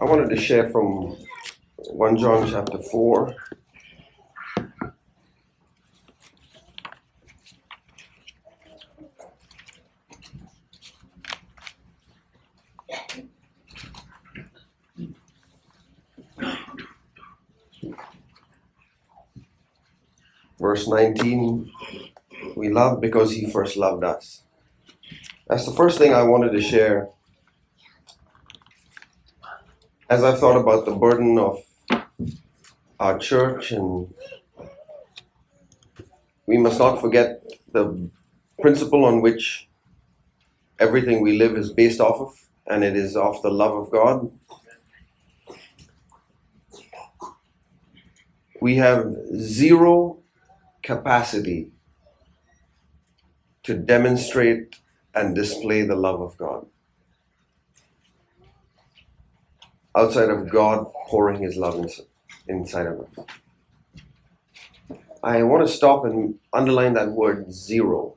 I wanted to share from 1 John chapter 4. Verse 19, we love because he first loved us. That's the first thing I wanted to share. As I thought about the burden of our church, and we must not forget the principle on which everything we live is based off of, and it is off the love of God. We have zero capacity to demonstrate and display the love of God outside of God pouring his love inside of us. I want to stop and underline that word zero.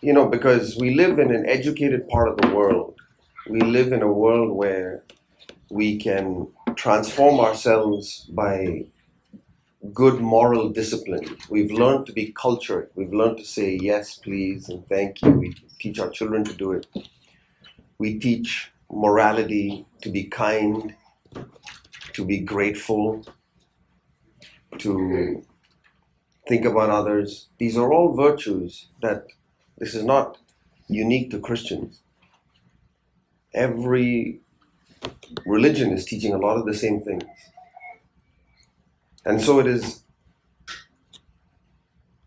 You know, because we live in an educated part of the world. We live in a world where we can transform ourselves by good moral discipline. We've learned to be cultured. We've learned to say yes, please, and thank you. We teach our children to do it. We teach morality, to be kind, to be grateful, to think about others. These are all virtues that, this is not unique to Christians. Every religion is teaching a lot of the same things. And so it is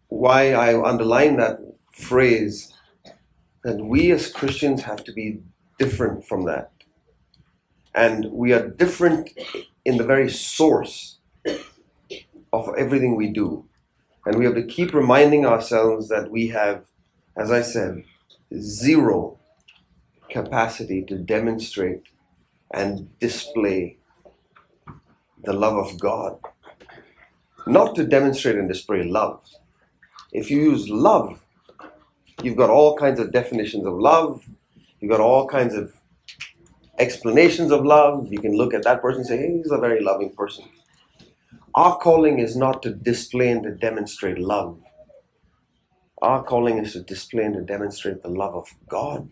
why I underline that phrase, that we as Christians have to be different from that. And we are different in the very source of everything we do. And we have to keep reminding ourselves that we have, as I said, zero capacity to demonstrate and display the love of God. Not to demonstrate and display love. If you use love, you've got all kinds of definitions of love. You've got all kinds of explanations of love. You can look at that person and say, hey, he's a very loving person. Our calling is not to display and to demonstrate love. Our calling is to display and to demonstrate the love of God.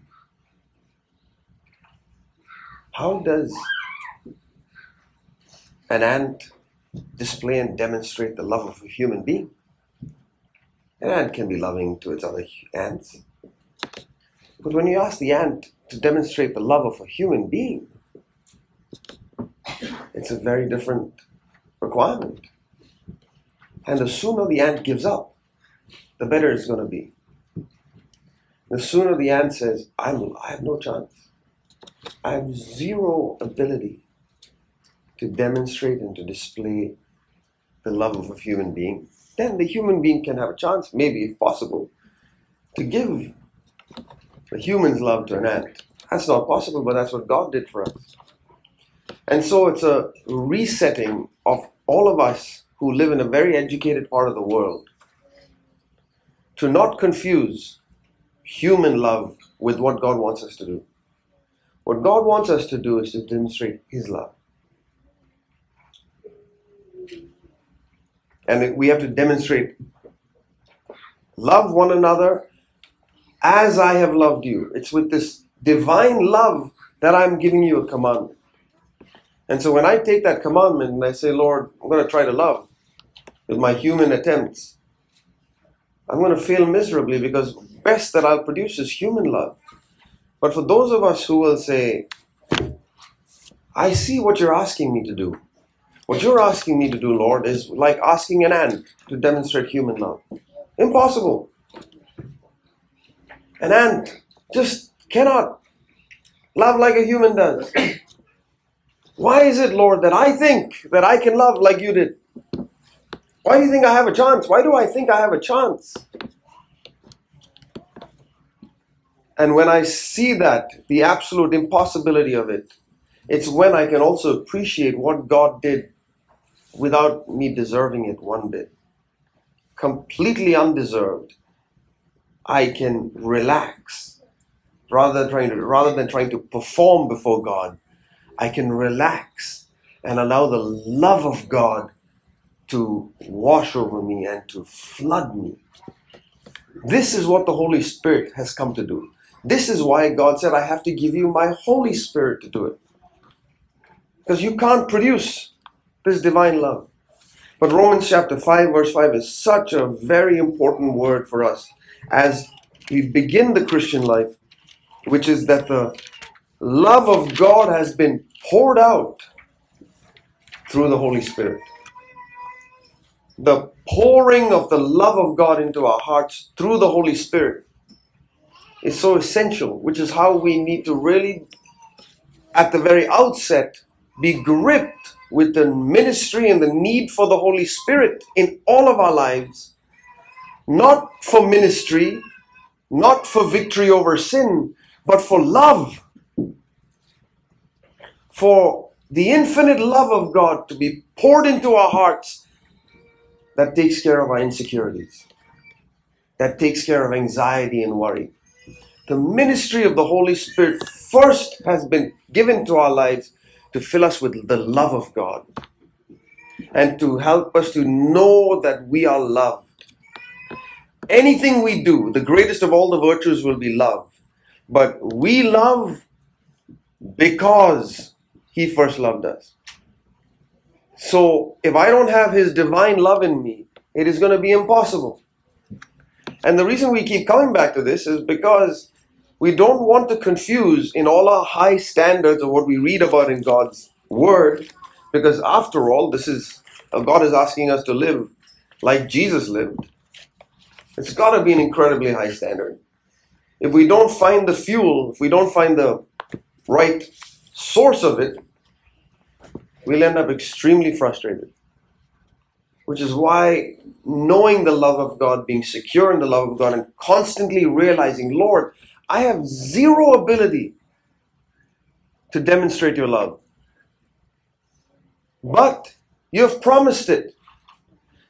How does an ant display and demonstrate the love of a human being? An ant can be loving to its other ants. But when you ask the ant to demonstrate the love of a human being, it's a very different requirement. And the sooner the ant gives up, the better it's going to be. The sooner the ant says, I have no chance. I have zero ability to demonstrate and to display the love of a human being, then the human being can have a chance, maybe if possible, to give the human's love to an ant. That's not possible, but that's what God did for us. And so it's a resetting of all of us who live in a very educated part of the world to not confuse human love with what God wants us to do. What God wants us to do is to demonstrate his love. And we have to demonstrate, love one another as I have loved you. It's with this divine love that I'm giving you a commandment. And so when I take that commandment and I say, Lord, I'm going to try to love with my human attempts, I'm going to fail miserably because the best that I'll produce is human love. But for those of us who will say, I see what you're asking me to do. What you're asking me to do, Lord, is like asking an ant to demonstrate human love. Impossible. An ant just cannot love like a human does. Why is it, Lord, that I think that I can love like you did? Why do you think I have a chance? Why do I think I have a chance? And when I see that, the absolute impossibility of it, it's when I can also appreciate what God did without me deserving it one bit. Completely undeserved, I can relax rather than trying to perform before God, I can relax and allow the love of God to wash over me and to flood me. This is what the Holy Spirit has come to do. This is why God said, I have to give you my Holy Spirit to do it. Because you can't produce this divine love. But Romans chapter 5 verse 5 is such a very important word for us as we begin the Christian life, which is that the love of God has been poured out through the Holy Spirit. The pouring of the love of God into our hearts through the Holy Spirit is so essential, which is how we need to really, at the very outset, be gripped with the ministry and the need for the Holy Spirit in all of our lives. Not for ministry, not for victory over sin, but for love. For the infinite love of God to be poured into our hearts that takes care of our insecurities, that takes care of anxiety and worry. The ministry of the Holy Spirit first has been given to our lives to fill us with the love of God and to help us to know that we are loved. Anything we do, the greatest of all the virtues will be love. But we love because He first loved us. So if I don't have His divine love in me, it is going to be impossible. And the reason we keep coming back to this is because we don't want to confuse in all our high standards of what we read about in God's Word, because after all, this is God is asking us to live like Jesus lived. It's got to be an incredibly high standard. If we don't find the fuel, if we don't find the right source of it, we'll end up extremely frustrated. Which is why knowing the love of God, being secure in the love of God, and constantly realizing, Lord, I have zero ability to demonstrate your love. But you have promised it.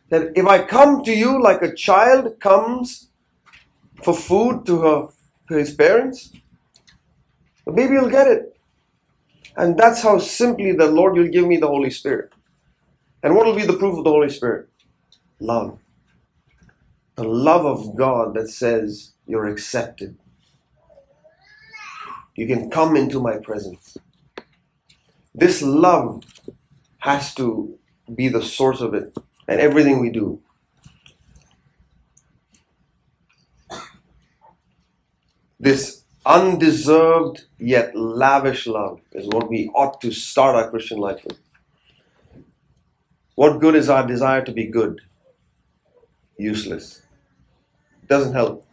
That if I come to you like a child comes for food to his parents, the baby will get it. And that's how simply the Lord will give me the Holy Spirit. And what will be the proof of the Holy Spirit? Love. The love of God that says you're accepted. You can come into my presence. This love has to be the source of it and everything we do. This undeserved yet lavish love is what we ought to start our Christian life with. What good is our desire to be good? Useless. It doesn't help.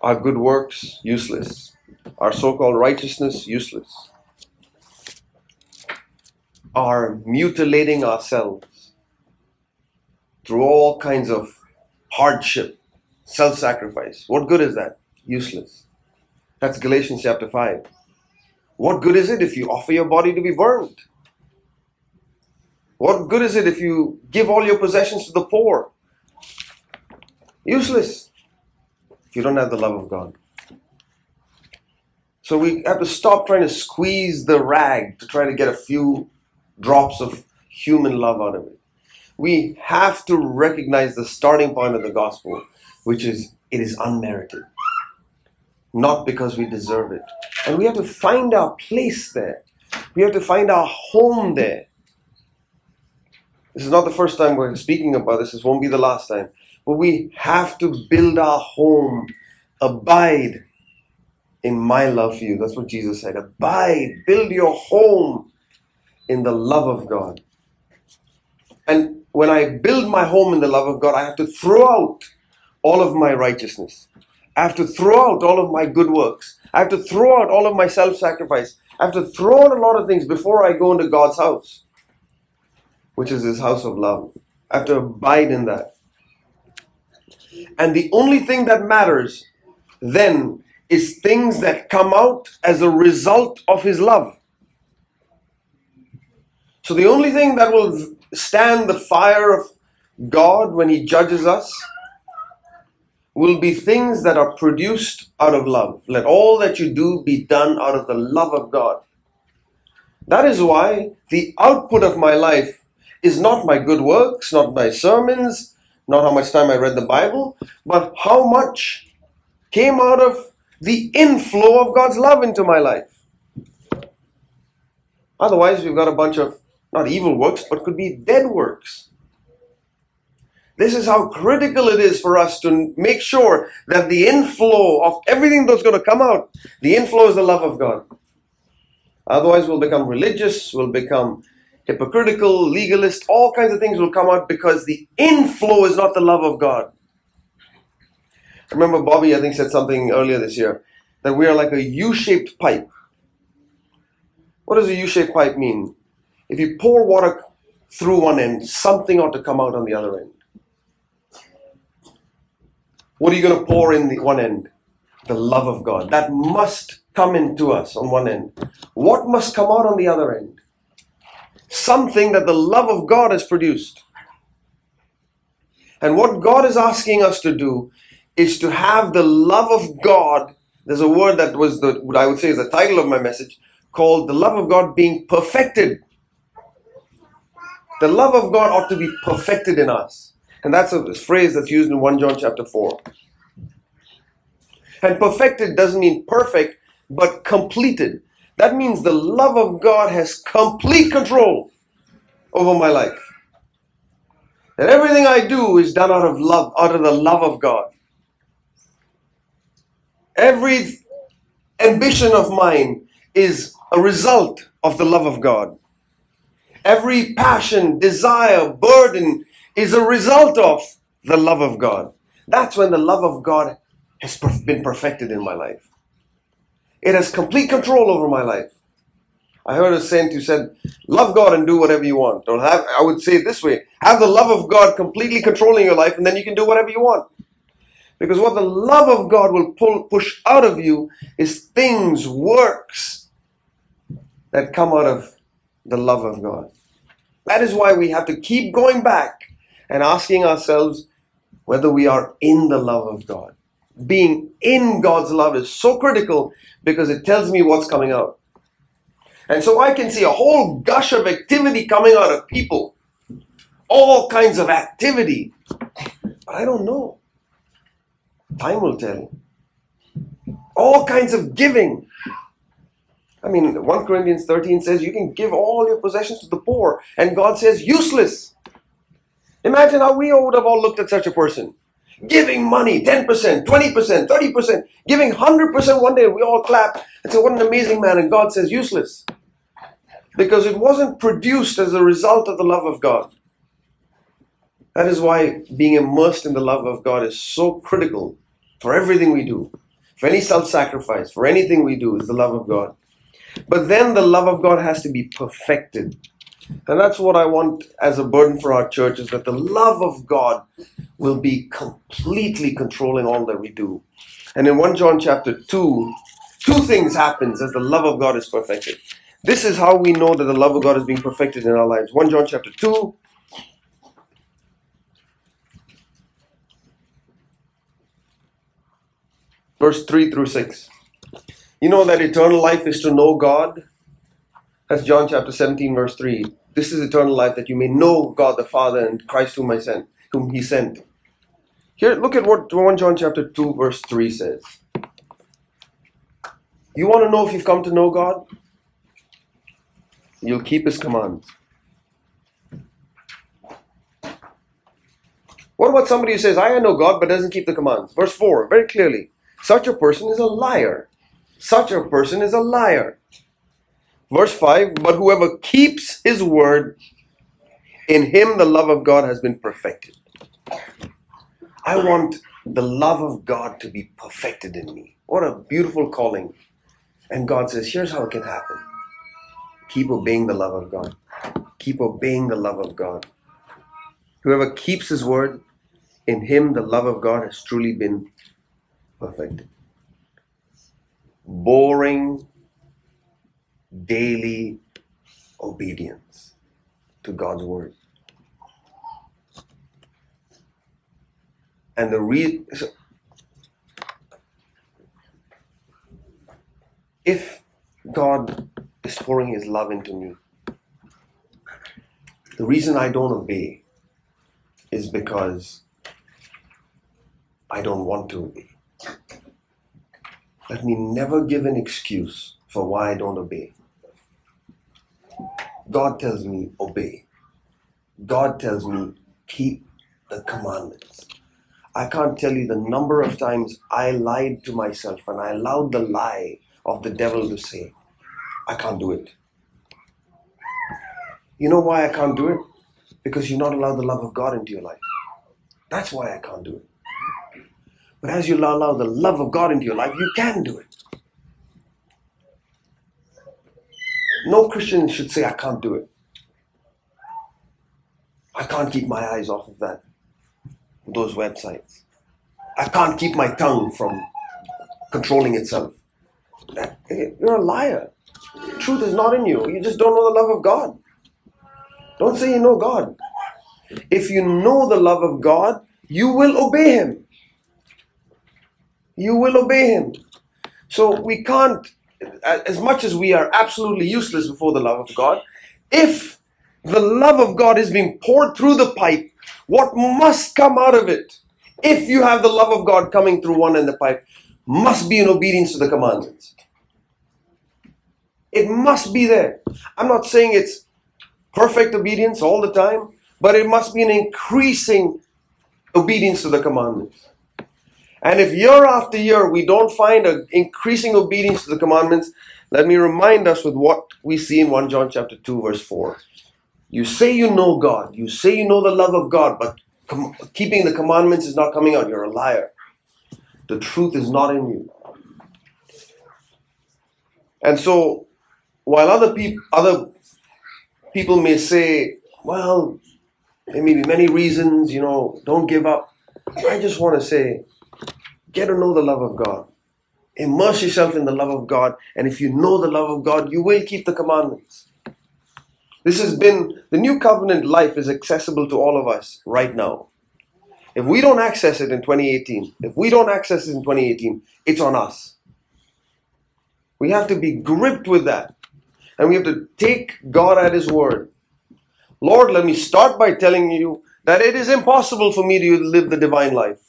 Our good works, useless. Our so-called righteousness, useless. Our mutilating ourselves through all kinds of hardship, self-sacrifice. What good is that? Useless. That's Galatians chapter 5. What good is it if you offer your body to be burned? What good is it if you give all your possessions to the poor? Useless. If you don't have the love of God. So we have to stop trying to squeeze the rag to try to get a few drops of human love out of it. We have to recognize the starting point of the gospel, which is it is unmerited, not because we deserve it. And we have to find our place there. We have to find our home there. This is not the first time we're speaking about this. This won't be the last time. But we have to build our home, abide in my love for you. That's what Jesus said. Abide, build your home in the love of God. And when I build my home in the love of God, I have to throw out all of my righteousness. I have to throw out all of my good works. I have to throw out all of my self-sacrifice. I have to throw out a lot of things before I go into God's house, which is His house of love. I have to abide in that. And the only thing that matters then is things that come out as a result of His love. So the only thing that will stand the fire of God when He judges us will be things that are produced out of love. Let all that you do be done out of the love of God. That is why the output of my life is not my good works, not my sermons, not how much time I read the Bible, but how much came out of the inflow of God's love into my life. Otherwise, we've got a bunch of not evil works, but could be dead works. This is how critical it is for us to make sure that the inflow of everything that's going to come out, the inflow is the love of God. Otherwise, we'll become religious, we'll become hypocritical, legalist, all kinds of things will come out because the inflow is not the love of God. I remember Bobby, I think, said something earlier this year, that we are like a U-shaped pipe. What does a U-shaped pipe mean? If you pour water through one end, something ought to come out on the other end. What are you going to pour in the one end? The love of God. That must come into us on one end. What must come out on the other end? Something that the love of God has produced. And what God is asking us to do is to have the love of God. There's a word that was what I would say is the title of my message, called the love of God being perfected. The love of God ought to be perfected in us. And that's a phrase that's used in 1 John chapter 4. And perfected doesn't mean perfect, but completed. That means the love of God has complete control over my life. That everything I do is done out of love, out of the love of God. Every ambition of mine is a result of the love of God. Every passion, desire, burden is a result of the love of God. That's when the love of God has been perfected in my life. It has complete control over my life. I heard a saint who said, love God and do whatever you want. Or have, I would say it this way, have the love of God completely controlling your life and then you can do whatever you want. Because what the love of God will push out of you is things, works that come out of the love of God. That is why we have to keep going back and asking ourselves whether we are in the love of God. Being in God's love is so critical because it tells me what's coming out. And so I can see a whole gush of activity coming out of people. All kinds of activity. But I don't know. Time will tell. All kinds of giving. I mean, 1 Corinthians 13 says you can give all your possessions to the poor. And God says, useless. Imagine how we would have all looked at such a person. Giving money, 10%, 20%, 30%, giving 100% one day, we all clap and say, what an amazing man, and God says useless. Because it wasn't produced as a result of the love of God. That is why being immersed in the love of God is so critical for everything we do. For any self-sacrifice, for anything we do is the love of God. But then the love of God has to be perfected. And that's what I want as a burden for our church, is that the love of God will be completely controlling all that we do. And in 1 John chapter 2, two things happens as the love of God is perfected. This is how we know that the love of God is being perfected in our lives. 1 John chapter 2. Verse 3 through 6. You know that eternal life is to know God. That's John chapter 17 verse 3. This is eternal life, that you may know God the Father and Christ whom He sent. Here, look at what 1 John chapter 2 verse 3 says. You want to know if you've come to know God? You'll keep His commands. What about somebody who says, I know God but doesn't keep the commands? Verse 4, very clearly. Such a person is a liar. Such a person is a liar. Verse 5, but whoever keeps his word, in him the love of God has been perfected. I want the love of God to be perfected in me. What a beautiful calling. And God says, here's how it can happen. Keep obeying the love of God. Keep obeying the love of God. Whoever keeps his word, in him the love of God has truly been perfected. Boring daily obedience to God's word. And the if God is pouring His love into me, the reason I don't obey is because I don't want to obey. Let me never give an excuse for why I don't obey. God tells me, obey. God tells me, keep the commandments. I can't tell you the number of times I lied to myself and I allowed the lie of the devil to say, I can't do it. You know why I can't do it? Because you've not allowed the love of God into your life. That's why I can't do it. But as you allow the love of God into your life, you can do it. No Christian should say, I can't do it. I can't keep my eyes off of that, those websites. I can't keep my tongue from controlling itself. You're a liar. Truth is not in you. You just don't know the love of God. Don't say you know God. If you know the love of God, you will obey Him. You will obey Him. So we can't, as much as we are absolutely useless before the love of God, if the love of God is being poured through the pipe, what must come out of it, if you have the love of God coming through one in the pipe, must be in obedience to the commandments. It must be there. I'm not saying it's perfect obedience all the time, but it must be an increasing obedience to the commandments. And if year after year we don't find an increasing obedience to the commandments, let me remind us with what we see in 1 John chapter 2 verse 4. You say you know God, you say you know the love of God, but keeping the commandments is not coming out. You're a liar. The truth is not in you. And so, while other people may say, well, there may be many reasons, you know, don't give up. I just want to say, get to know the love of God. Immerse yourself in the love of God. And if you know the love of God, you will keep the commandments. This has been, the new covenant life is accessible to all of us right now. If we don't access it in 2018, if we don't access it in 2018, it's on us. We have to be gripped with that. And we have to take God at His word. Lord, let me start by telling you that it is impossible for me to live the divine life.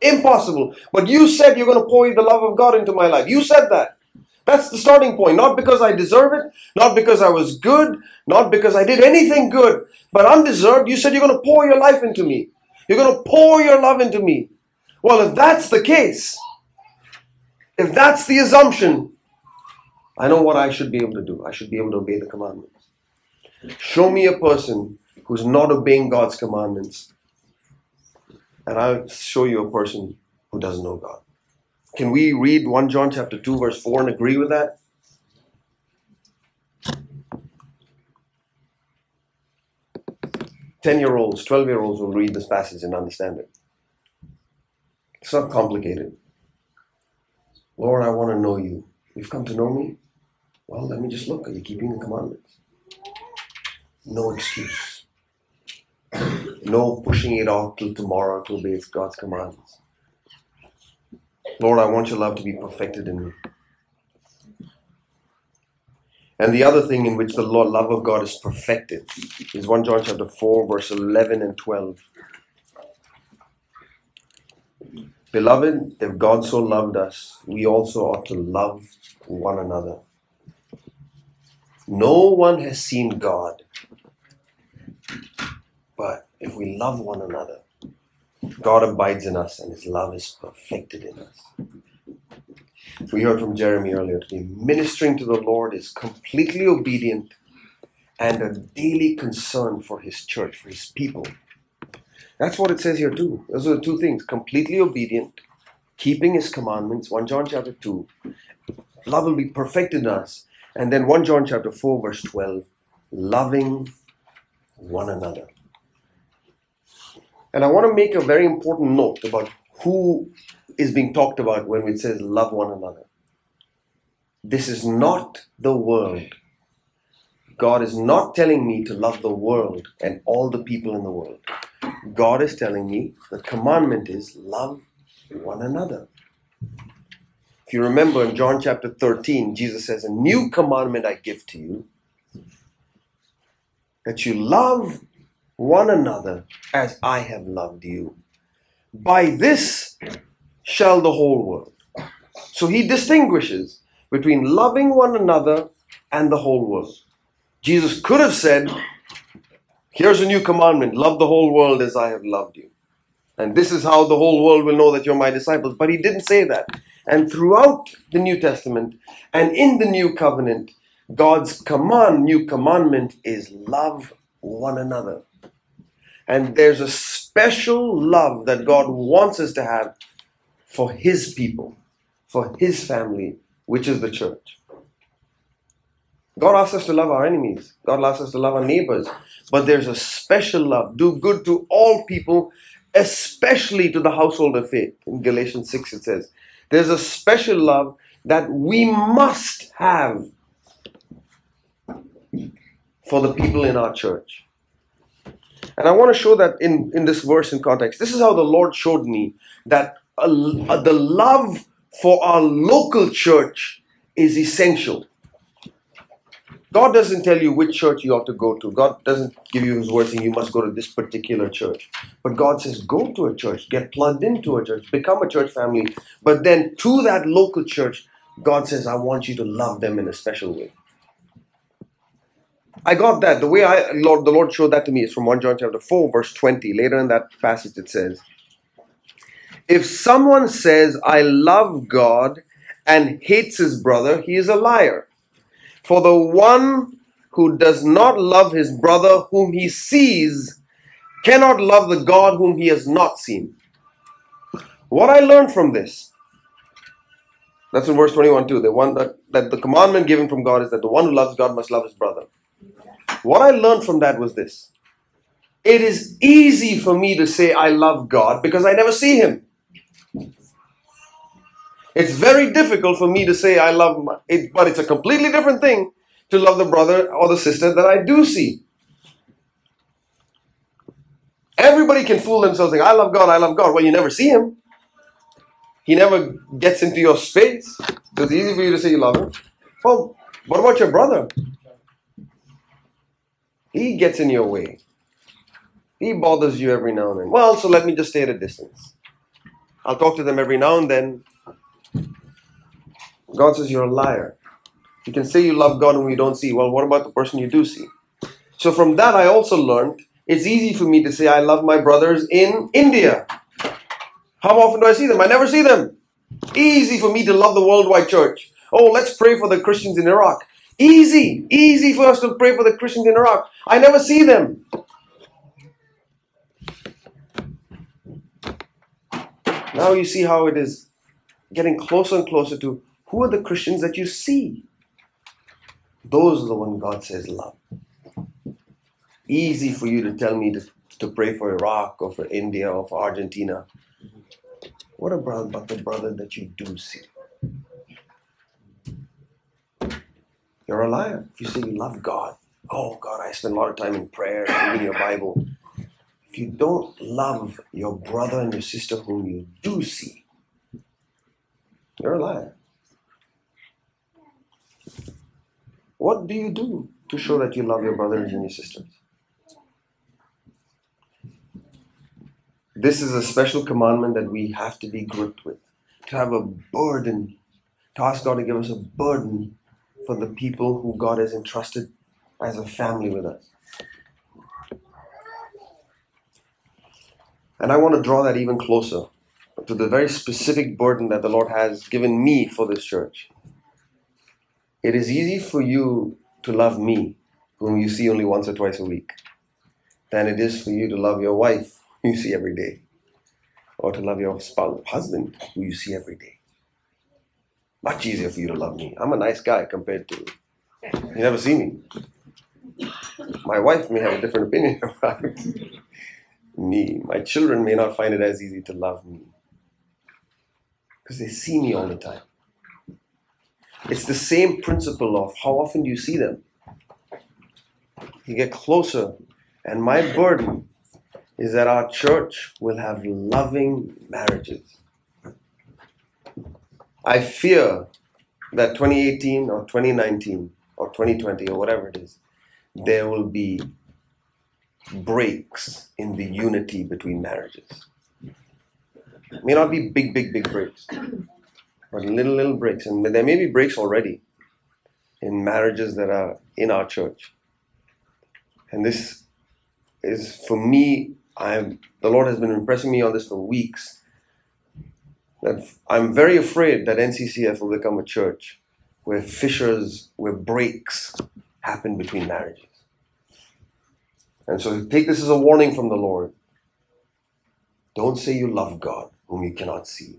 Impossible. But you said you're going to pour the love of God into my life. You said that. That's the starting point. Not because I deserve it, not because I was good, not because I did anything good, but undeserved. You said you're going to pour your life into me. You're going to pour your love into me. Well, if that's the case, if that's the assumption, I know what I should be able to do. I should be able to obey the commandments. Show me a person who's not obeying God's commandments, and I'll show you a person who doesn't know God. Can we read 1 John chapter 2 verse 4 and agree with that? Ten-year-olds, 12-year-olds will read this passage and understand it. It's not complicated. Lord, I want to know you. You've come to know me? Well, let me just look. Are you keeping the commandments? No excuse. No pushing it off till tomorrow to obey God's commandments. Lord, I want your love to be perfected in me. And the other thing in which the love of God is perfected is 1 John chapter 4, verse 11 and 12. Beloved, if God so loved us, we also ought to love one another. No one has seen God, but if we love one another, God abides in us and His love is perfected in us. We heard from Jeremy earlier today, ministering to the Lord is completely obedient and a daily concern for His church, for His people. That's what it says here too. Those are the two things, completely obedient, keeping His commandments, 1 John chapter 2. Love will be perfected in us. And then 1 John chapter 4 verse 12, loving one another. And I want to make a very important note about who is being talked about when it says love one another. This is not the world. God is not telling me to love the world and all the people in the world. God is telling me the commandment is love one another. If you remember in John chapter 13, Jesus says, "A new commandment I give to you, that you love one another as I have loved you. By this shall the whole world." So he distinguishes between loving one another and the whole world. Jesus could have said, "Here's a new commandment, love the whole world as I have loved you. And this is how the whole world will know that you're my disciples." But he didn't say that. And throughout the New Testament and in the New Covenant, God's new commandment is love one another. And there's a special love that God wants us to have for his people, for his family, which is the church. God asks us to love our enemies. God asks us to love our neighbors. But there's a special love. Do good to all people, especially to the household of faith. In Galatians 6 it says, there's a special love that we must have for the people in our church. And I want to show that in this verse in context. This is how the Lord showed me that the love for our local church is essential. God doesn't tell you which church you ought to go to. God doesn't give you his word saying you must go to this particular church. But God says go to a church, get plugged into a church, become a church family. But then to that local church, God says, I want you to love them in a special way. I got that. The way the Lord showed that to me is from 1 John chapter 4, verse 20. Later in that passage it says, if someone says, I love God and hates his brother, he is a liar. For the one who does not love his brother whom he sees cannot love the God whom he has not seen. What I learned from this, that's in verse 21 too, that the commandment given from God is that the one who loves God must love his brother. What I learned from that was this. It is easy for me to say I love God because I never see him. It's very difficult for me to say I love it, but it's a completely different thing to love the brother or the sister that I do see. Everybody can fool themselves saying, I love God, I love God. Well, you never see him. He never gets into your space. So it's easy for you to say you love him. Well, what about your brother? He gets in your way. He bothers you every now and then. Well, so let me just stay at a distance. I'll talk to them every now and then. God says you're a liar. You can say you love God when you don't see. Well, what about the person you do see? So from that I also learned it's easy for me to say I love my brothers in India. How often do I see them? I never see them. Easy for me to love the worldwide church. Oh, let's pray for the Christians in Iraq. Easy for us to pray for the Christians in Iraq. I never see them. Now you see how it is getting closer and closer to who are the Christians that you see. Those are the ones God says love. Easy for you to tell me to pray for Iraq or for India or for Argentina. What about the brother that you do see? You're a liar. If you say you love God, oh God, I spend a lot of time in prayer, reading your Bible. If you don't love your brother and your sister whom you do see, you're a liar. What do you do to show that you love your brothers and your sisters? This is a special commandment that we have to be gripped with, to have a burden, to ask God to give us a burden for the people who God has entrusted as a family with us. And I want to draw that even closer to the very specific burden that the Lord has given me for this church. It is easy for you to love me, whom you see only once or twice a week, than it is for you to love your wife, who you see every day, or to love your husband, who you see every day. Much easier for you to love me. I'm a nice guy compared to you. You never see me. My wife may have a different opinion about me. My children may not find it as easy to love me because they see me all the time. It's the same principle of how often do you see them? You get closer, and my burden is that our church will have loving marriages. I fear that 2018 or 2019 or 2020 or whatever it is, there will be breaks in the unity between marriages. It may not be big, big, big breaks, but little, little breaks. And there may be breaks already in marriages that are in our church. And this is, for me, the Lord has been impressing me on this for weeks. That I'm very afraid that NCCF will become a church where fissures, where breaks happen between marriages. And so take this as a warning from the Lord. Don't say you love God, whom you cannot see.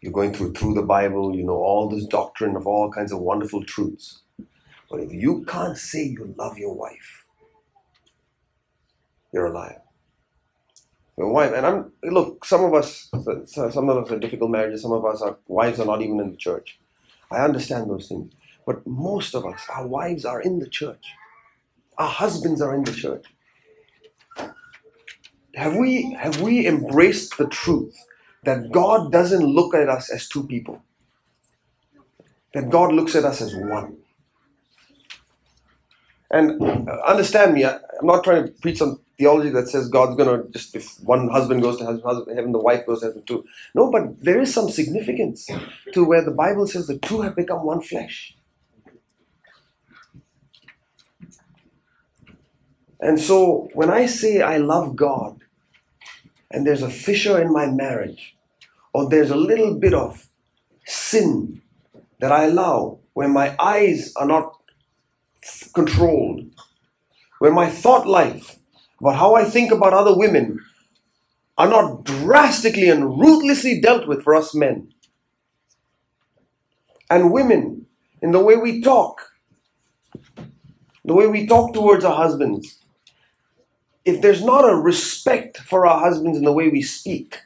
You're going through the Bible, you know all this doctrine of all kinds of wonderful truths. But if you can't say you love your wife, you're a liar. Your wife, and look, some of us are difficult marriages, some of us, our wives are not even in the church. I understand those things. But most of us, our wives are in the church. Our husbands are in the church. Have we embraced the truth that God doesn't look at us as two people? That God looks at us as one. And understand me, I'm not trying to preach some theology that says God's going to just, if one husband goes to heaven, the wife goes to heaven too. No, but there is some significance to where the Bible says the two have become one flesh. And so when I say I love God and there's a fissure in my marriage, or there's a little bit of sin that I allow, where my eyes are not controlled, where my thought life about how I think about other women are not drastically and ruthlessly dealt with for us men. And women, in the way we talk towards our husbands, if there's not a respect for our husbands in the way we speak,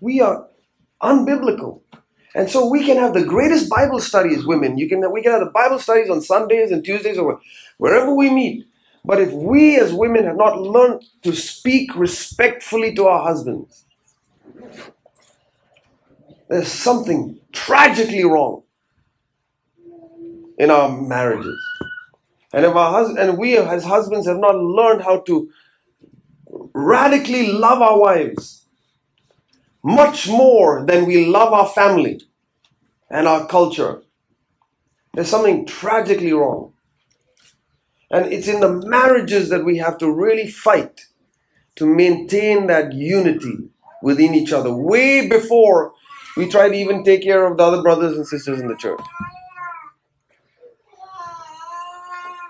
we are unbiblical. And so we can have the greatest Bible studies, women. We can have the Bible studies on Sundays and Tuesdays or wherever we meet. But if we as women have not learned to speak respectfully to our husbands, there's something tragically wrong in our marriages. And if we as husbands have not learned how to radically love our wives much more than we love our family and our culture, there's something tragically wrong. And it's in the marriages that we have to really fight to maintain that unity within each other, way before we try to even take care of the other brothers and sisters in the church.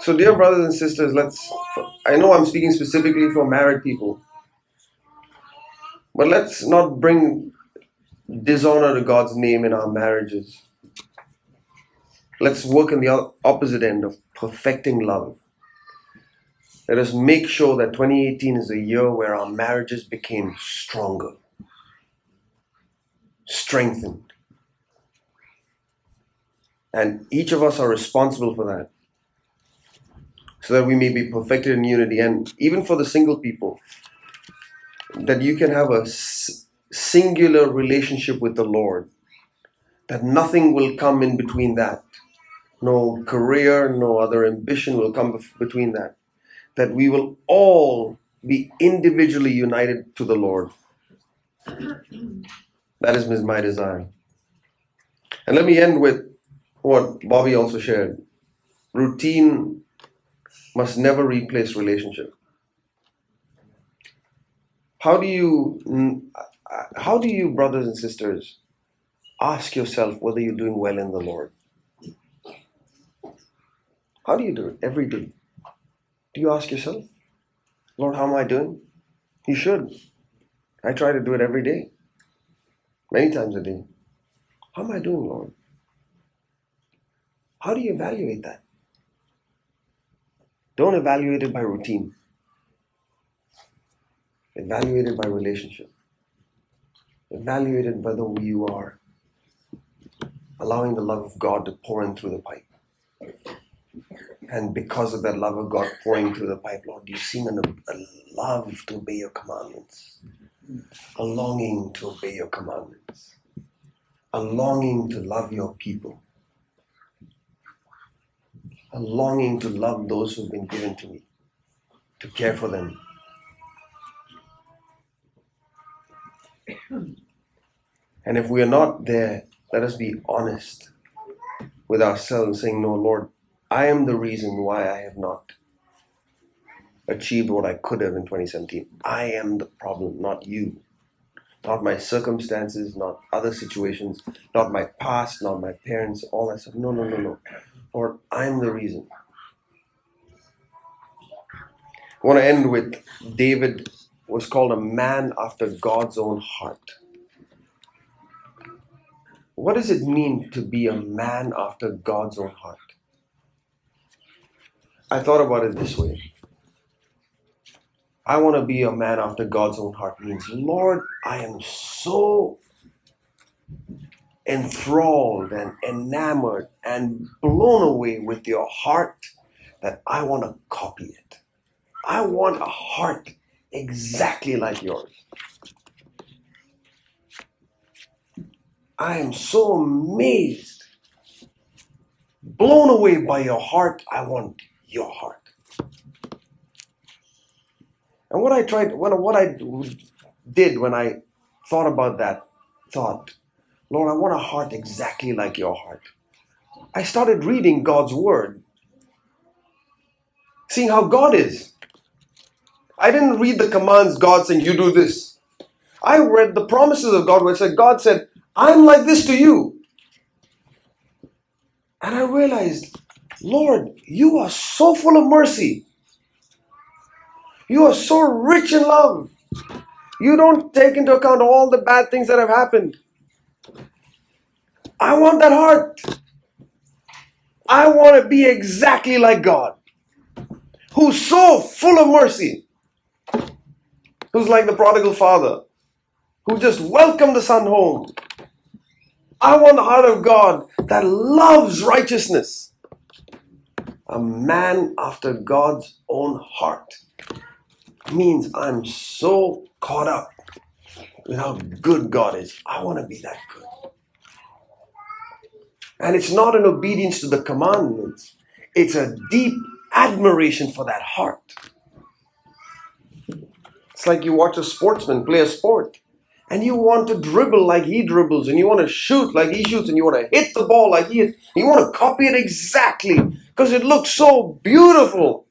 So dear brothers and sisters, I know I'm speaking specifically for married people, but let's not bring dishonor to God's name in our marriages. Let's work in the opposite end of perfecting love. Let us make sure that 2018 is a year where our marriages became stronger, strengthened. And each of us are responsible for that, so that we may be perfected in unity. And even for the single people, that you can have a singular relationship with the Lord, that nothing will come in between that. No career, no other ambition will come between that. That we will all be individually united to the Lord. That is my desire. And let me end with what Bobby also shared. Routine must never replace relationship. How do you, brothers and sisters, ask yourself whether you're doing well in the Lord? How do you do it every day? Do you ask yourself, Lord, how am I doing? You should. I try to do it every day, many times a day. How am I doing, Lord? How do you evaluate that? Don't evaluate it by routine. Evaluate it by relationship. Evaluate it by whether you are allowing the love of God to pour in through the pipe. And because of that love of God pouring through the pipe, Lord, you've seen a love to obey your commandments, a longing to obey your commandments, a a longing to love your people, a longing to love those who've been given to me, to care for them. And if we are not there, let us be honest with ourselves, saying, no, Lord, I am the reason why I have not achieved what I could have in 2017. I am the problem, not you, not my circumstances, not other situations, not my past, not my parents, all that stuff. No, no, no, no. Lord, I'm the reason. I want to end with David was called a man after God's own heart. What does it mean to be a man after God's own heart? I thought about it this way. I want to be a man after God's own heart means, Lord, I am so enthralled and enamored and blown away with your heart that I want to copy it. I want a heart exactly like yours. I am so amazed, blown away by your heart. I want your heart. And what I tried, what I did when I thought about that thought, Lord, I want a heart exactly like your heart. I started reading God's word, seeing how God is. I didn't read the commands God saying, you do this. I read the promises of God where it said, God said, I'm like this to you. And I realized, Lord, you are so full of mercy. You are so rich in love. You don't take into account all the bad things that have happened. I want that heart. I want to be exactly like God, who's so full of mercy, who's like the prodigal father, who just welcomed the son home. I want the heart of God that loves righteousness. A man after God's own heart means I'm so caught up with how good God is. I want to be that good. And it's not an obedience to the commandments. It's a deep admiration for that heart. It's like you watch a sportsman play a sport and you want to dribble like he dribbles, and you want to shoot like he shoots, and you want to hit the ball like he hits. You want to copy it exactly because it looks so beautiful.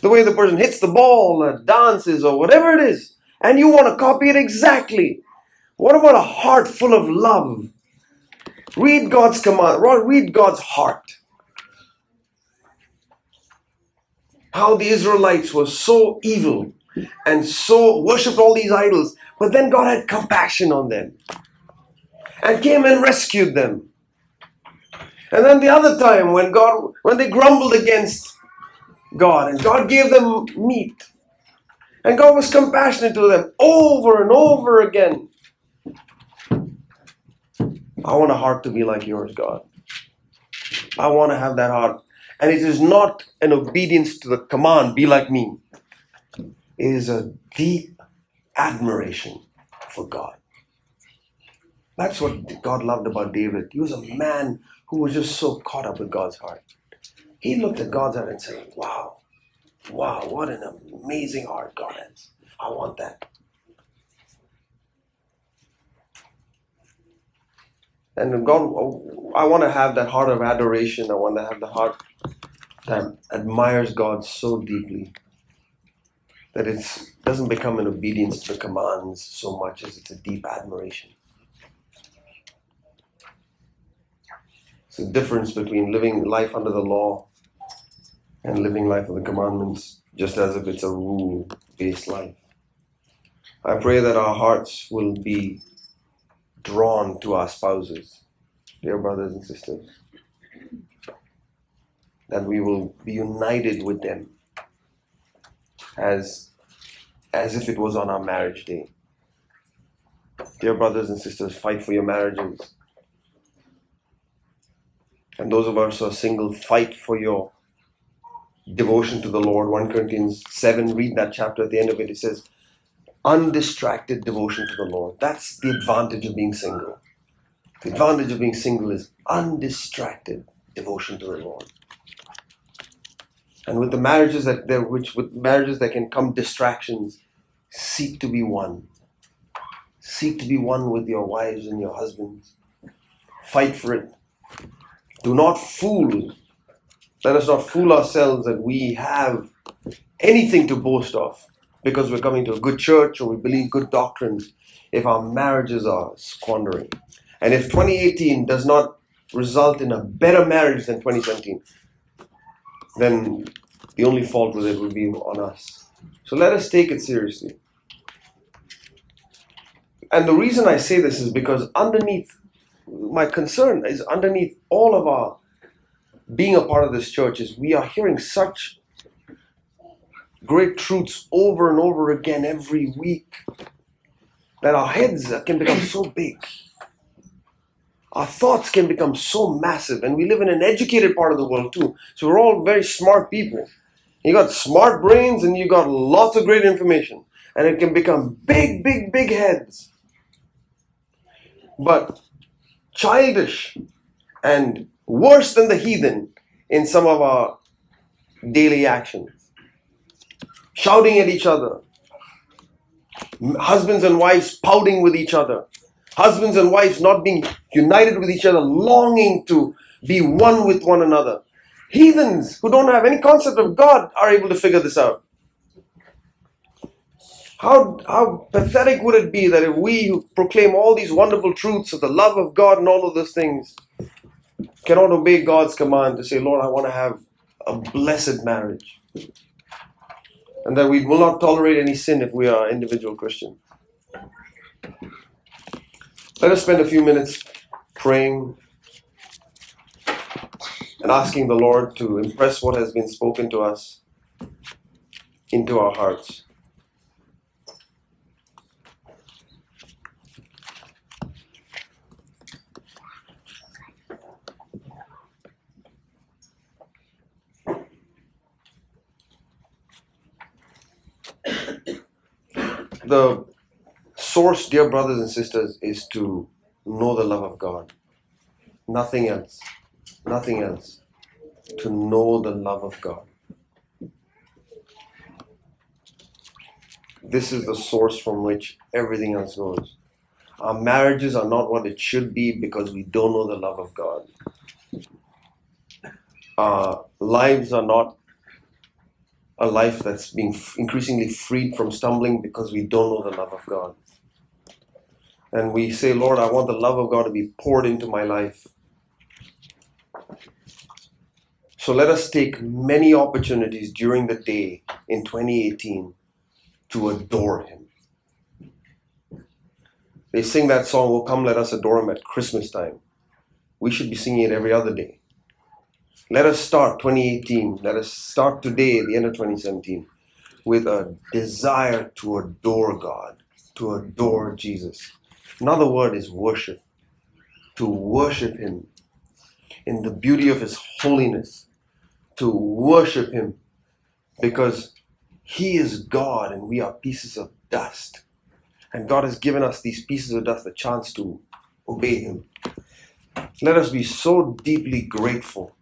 The way the person hits the ball or dances or whatever it is, and you want to copy it exactly. What about a heart full of love? Read God's command, read God's heart. How the Israelites were so evil and so worshipped all these idols, but then God had compassion on them and came and rescued them. And then the other time when they grumbled against God, and God gave them meat, and God was compassionate to them over and over again. I want a heart to be like yours, God. I want to have that heart. And it is not an obedience to the command, be like me. It is a deep admiration for God. That's what God loved about David. He was a man who was just so caught up with God's heart. He looked at God's heart and said, wow, what an amazing heart God has. I want that. And God, I want to have that heart of adoration. I want to have the heart that admires God so deeply that it doesn't become an obedience to the commands so much as it's a deep admiration. It's a difference between living life under the law and living life of the commandments, just as if it's a rule-based life. I pray that our hearts will be drawn to our spouses, dear brothers and sisters, that we will be united with them as if it was on our marriage day. Dear brothers and sisters, fight for your marriages. And those of us who are single, fight for your devotion to the Lord. 1 Corinthians 7, read that chapter. At the end of it, it says, undistracted devotion to the Lord. That's the advantage of being single. The advantage of being single is undistracted devotion to the Lord. And with the marriages that can come distractions, seek to be one. Seek to be one with your wives and your husbands. Fight for it. Do not fool. Let us not fool ourselves that we have anything to boast of because we're coming to a good church or we believe good doctrines if our marriages are squandering. And if 2018 does not result in a better marriage than 2017, then the only fault with it will be on us. So let us take it seriously. And the reason I say this is because underneath, my concern is underneath all of our being a part of this church is we are hearing such great truths over and over again every week that our heads can become so big. Our thoughts can become so massive, and we live in an educated part of the world too. So we're all very smart people. You got smart brains and you got lots of great information, and it can become big, big, big heads. But childish and worse than the heathen in some of our daily actions. Shouting at each other. Husbands and wives pouting with each other. Husbands and wives not being united with each other, longing to be one with one another. Heathens who don't have any concept of God are able to figure this out. How pathetic would it be that if we who proclaim all these wonderful truths of the love of God and all of those things cannot obey God's command to say, Lord, I want to have a blessed marriage. And that we will not tolerate any sin if we are individual Christians. Let us spend a few minutes praying and asking the Lord to impress what has been spoken to us into our hearts. The source, dear brothers and sisters, is to know the love of God. Nothing else. Nothing else. To know the love of God. This is the source from which everything else goes. Our marriages are not what it should be because we don't know the love of God. Our lives are not a life that's being increasingly freed from stumbling because we don't know the love of God. And we say, Lord, I want the love of God to be poured into my life. So let us take many opportunities during the day in 2018 to adore Him. They sing that song, Oh Come Let Us Adore Him, at Christmas time. We should be singing it every other day. Let us start 2018, let us start today, the end of 2017, with a desire to adore God, to adore Jesus. Another word is worship. To worship Him in the beauty of His holiness. To worship Him because He is God and we are pieces of dust. And God has given us these pieces of dust the chance to obey Him. Let us be so deeply grateful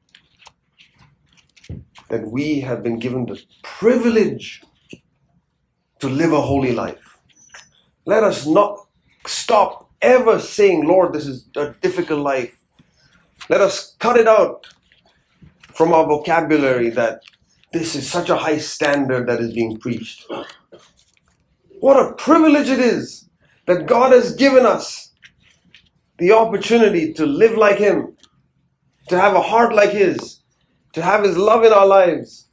that we have been given the privilege to live a holy life. Let us not stop ever saying, Lord, this is a difficult life. Let us cut it out from our vocabulary that this is such a high standard that is being preached. What a privilege it is that God has given us the opportunity to live like Him, to have a heart like His, to have His love in our lives.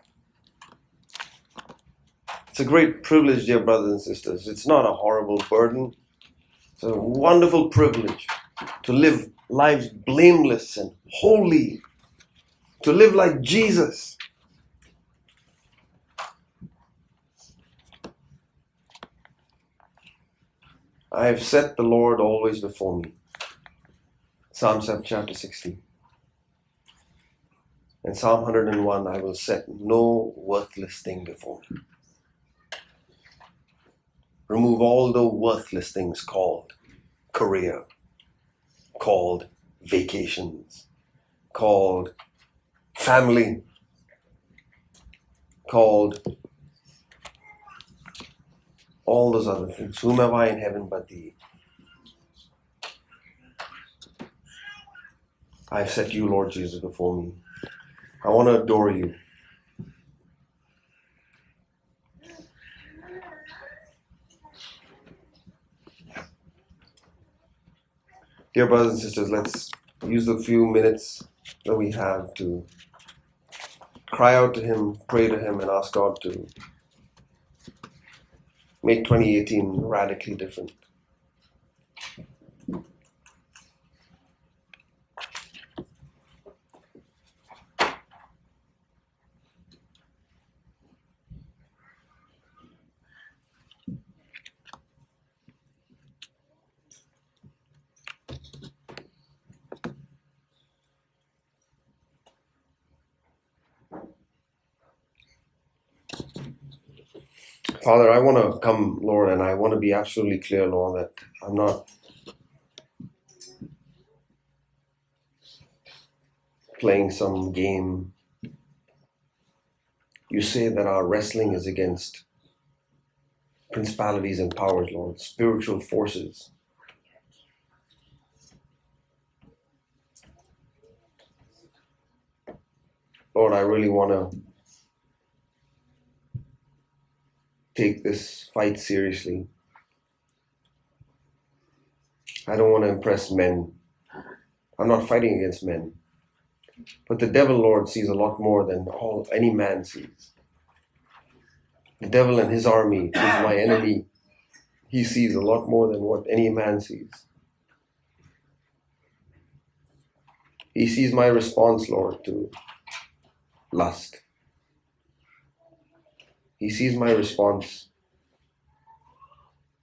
It's a great privilege, dear brothers and sisters. It's not a horrible burden. It's a wonderful privilege to live lives blameless and holy, to live like Jesus. I have set the Lord always before me. Psalms chapter 16. And Psalm 101, I will set no worthless thing before me. Remove all the worthless things called career, called vacations, called family, called all those other things. Whom have I in heaven but thee? I've set you, Lord Jesus, before me. I want to adore you. Dear brothers and sisters, let's use the few minutes that we have to cry out to Him, pray to Him, and ask God to make 2018 radically different. Father, I want to come, Lord, and I want to be absolutely clear, Lord, that I'm not playing some game. You say that our wrestling is against principalities and powers, Lord, spiritual forces. Lord, I really want to take this fight seriously. I don't want to impress men. I'm not fighting against men. But the devil, Lord, sees a lot more than any man sees. The devil and his army is my enemy. He sees a lot more than what any man sees. He sees my response, Lord, to lust. He sees my response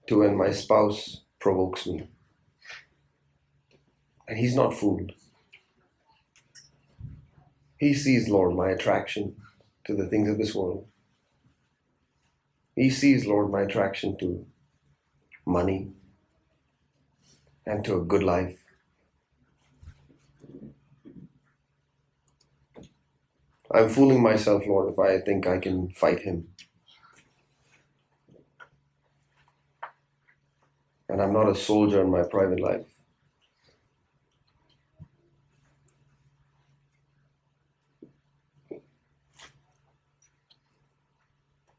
to when my spouse provokes me. And he's not fooled. He sees, Lord, my attraction to the things of this world. He sees, Lord, my attraction to money and to a good life. I'm fooling myself, Lord, if I think I can fight him. And I'm not a soldier in my private life.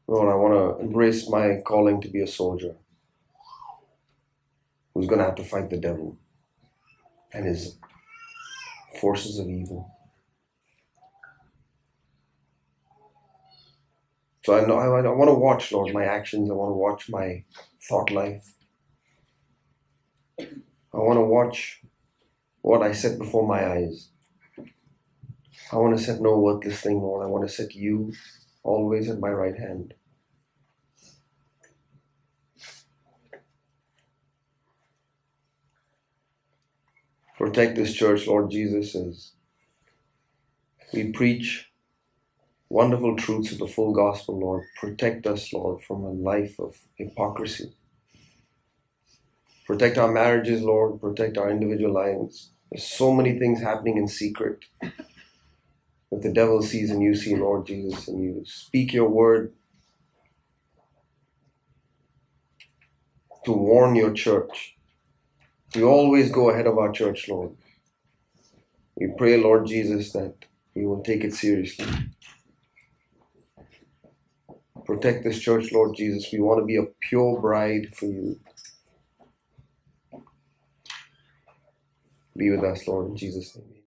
Lord, I want to embrace my calling to be a soldier who's going to have to fight the devil and his forces of evil. So I want to watch, Lord, my actions. I want to watch my thought life. I want to watch what I set before my eyes. I want to set no worthless thing, Lord. I want to set you always at my right hand. Protect this church, Lord Jesus, as we preach wonderful truths of the full gospel, Lord. Protect us, Lord, from a life of hypocrisy. Protect our marriages, Lord. Protect our individual lives. There's so many things happening in secret that the devil sees and you see, Lord Jesus, and you speak your word to warn your church. You always go ahead of our church, Lord. We pray, Lord Jesus, that we will take it seriously. Protect this church, Lord Jesus. We want to be a pure bride for you. Be with us, Lord, in Jesus' name.